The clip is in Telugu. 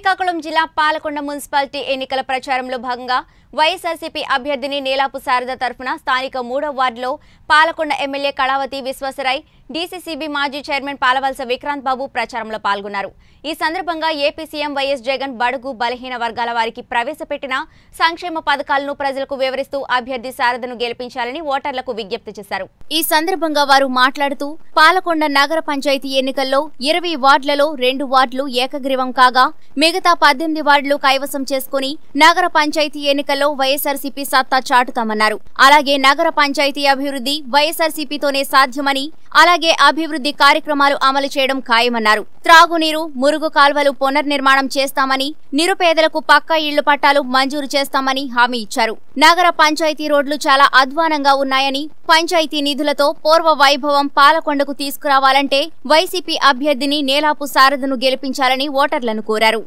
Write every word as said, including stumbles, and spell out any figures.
శ్రీకాకుళం జిల్లా పాలకొండ మున్సిపాలిటీ ఎన్నికల ప్రచారంలో భాగంగా వైఎస్ఆర్సీపీ అభ్యర్థిని నీలాపు శారద తరపున స్థానిక మూడవ వార్డులో పాలకొండ ఎమ్మెల్యే కళావతి విశ్వసరాయ్ డీసీసీబీ మాజీ చైర్మన్ పాలవలస విక్రాంత్ బాబు ప్రచారంలో పాల్గొన్నారు। ఈ సందర్భంగా ఏపీ సీఎం వైఎస్ జగన్ బడుగు బలహీన వర్గాల వారికి ప్రవేశపెట్టిన సంక్షేమ పథకాలను ప్రజలకు వివరిస్తూ అభ్యర్థి శారదను గెలిపించాలని ఓటర్లకు విజ్ఞప్తి చేశారు। ఈ సందర్భంగా వారు మాట్లాడుతూ పాలకొండ నగర పంచాయతీ ఎన్నికల్లో ఇరవై వార్డులలో రెండు వార్డులు ఏకగ్రీవం కాగా మిగతా పద్దెనిమిది వార్డులు కైవసం చేసుకుని నగర పంచాయతీ ఎన్నికల్లో వైఎస్ఆర్సీపీ సత్తా చాటుతామన్నారు। అలాగే నగర పంచాయతీ అభివృద్ధి వైఎస్ఆర్సీపీతోనే సాధ్యమని, అలాగే అభివృద్ధి కార్యక్రమాలు అమలు చేయడం ఖాయమన్నారు। త్రాగునీరు, మురుగు కాల్వలు పునర్నిర్మాణం చేస్తామని, నిరుపేదలకు పక్కా ఇళ్ల పట్టాలు మంజూరు చేస్తామని హామీ ఇచ్చారు। నగర పంచాయతీ రోడ్లు చాలా అధ్వానంగా ఉన్నాయని, పంచాయతీ నిధులతో పూర్వ వైభవం పాలకొండకు తీసుకురావాలంటే వైసీపీ అభ్యర్థిని నీలాపు శారదను గెలిపించాలని ఓటర్లను కోరారు।